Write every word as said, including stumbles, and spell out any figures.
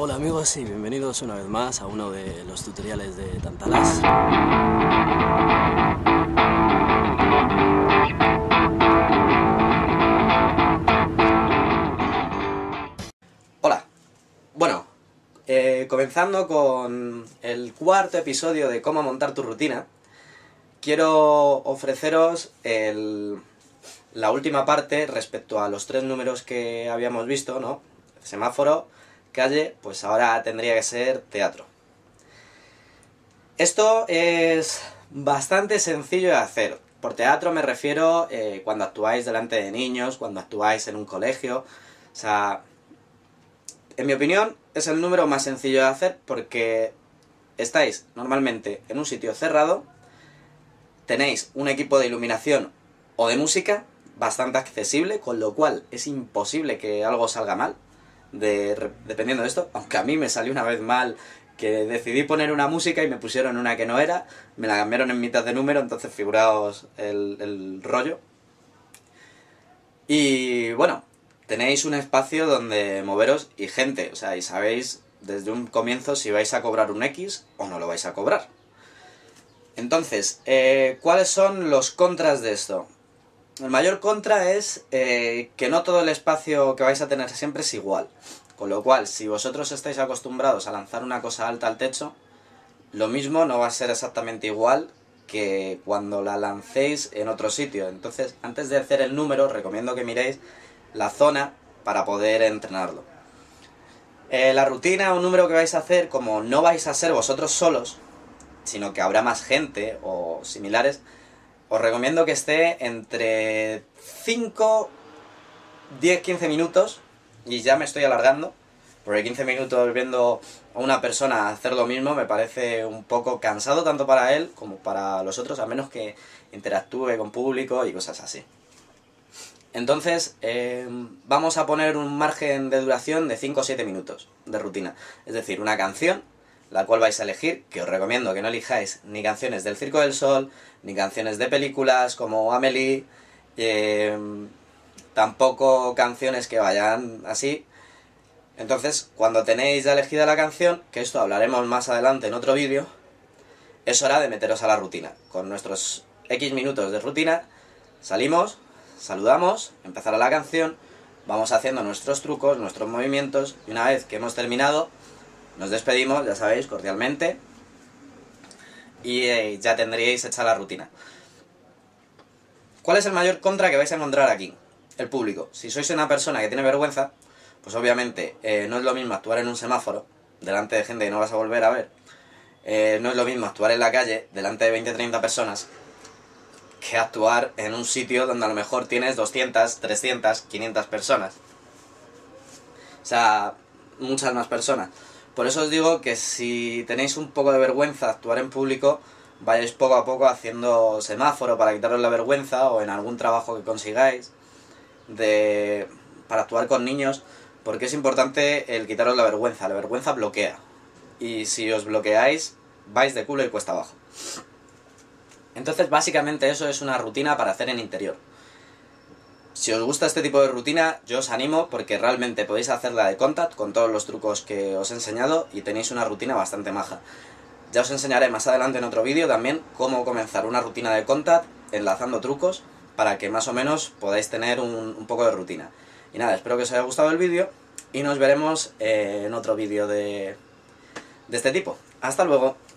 Hola amigos y bienvenidos una vez más a uno de los tutoriales de Tantalas. Hola, bueno, eh, comenzando con el cuarto episodio de cómo montar tu rutina, quiero ofreceros el, la última parte respecto a los tres números que habíamos visto, ¿no? Semáforo, calle, pues ahora tendría que ser teatro. Esto es bastante sencillo de hacer. Por teatro me refiero eh, cuando actuáis delante de niños, cuando actuáis en un colegio. O sea, en mi opinión es el número más sencillo de hacer porque estáis normalmente en un sitio cerrado, tenéis un equipo de iluminación o de música bastante accesible, con lo cual es imposible que algo salga mal. De, dependiendo de esto, aunque a mí me salió una vez mal que decidí poner una música y me pusieron una que no era, me la cambiaron en mitad de número, entonces figuraos el, el rollo. Y bueno, tenéis un espacio donde moveros y gente, o sea, y sabéis desde un comienzo si vais a cobrar un X o no lo vais a cobrar. Entonces, eh, ¿cuáles son los contras de esto? El mayor contra es eh, que no todo el espacio que vais a tener siempre es igual. Con lo cual, si vosotros estáis acostumbrados a lanzar una cosa alta al techo, lo mismo no va a ser exactamente igual que cuando la lancéis en otro sitio. Entonces, antes de hacer el número, recomiendo que miréis la zona para poder entrenarlo. Eh, la rutina o número que vais a hacer, como no vais a ser vosotros solos, sino que habrá más gente o similares, os recomiendo que esté entre cinco, diez, quince minutos, y ya me estoy alargando, porque quince minutos viendo a una persona hacer lo mismo me parece un poco cansado tanto para él como para los otros, a menos que interactúe con público y cosas así. Entonces, eh, vamos a poner un margen de duración de cinco o siete minutos de rutina, es decir, una canción, la cual vais a elegir, que os recomiendo que no elijáis ni canciones del Circo del Sol, ni canciones de películas como Amelie, eh, tampoco canciones que vayan así. Entonces, cuando tenéis ya elegida la canción, que esto hablaremos más adelante en otro vídeo, es hora de meteros a la rutina. Con nuestros X minutos de rutina, salimos, saludamos, empezará la canción, vamos haciendo nuestros trucos, nuestros movimientos, y una vez que hemos terminado, nos despedimos, ya sabéis, cordialmente, y eh, ya tendríais hecha la rutina. ¿Cuál es el mayor contra que vais a encontrar aquí? El público. Si sois una persona que tiene vergüenza, pues obviamente eh, no es lo mismo actuar en un semáforo, delante de gente que no vas a volver a ver, eh, no es lo mismo actuar en la calle, delante de veinte o treinta personas, que actuar en un sitio donde a lo mejor tienes doscientas, trescientas, quinientas personas. O sea, muchas más personas. Por eso os digo que si tenéis un poco de vergüenza actuar en público, vayáis poco a poco haciendo semáforo para quitaros la vergüenza, o en algún trabajo que consigáis de, para actuar con niños, porque es importante el quitaros la vergüenza. La vergüenza bloquea, y si os bloqueáis, vais de culo y cuesta abajo. Entonces básicamente eso es una rutina para hacer en interior. Si os gusta este tipo de rutina, yo os animo porque realmente podéis hacerla de contact con todos los trucos que os he enseñado y tenéis una rutina bastante maja. Ya os enseñaré más adelante en otro vídeo también cómo comenzar una rutina de contact enlazando trucos para que más o menos podáis tener un, un poco de rutina. Y nada, espero que os haya gustado el vídeo y nos veremos eh, en otro vídeo de, de este tipo. ¡Hasta luego!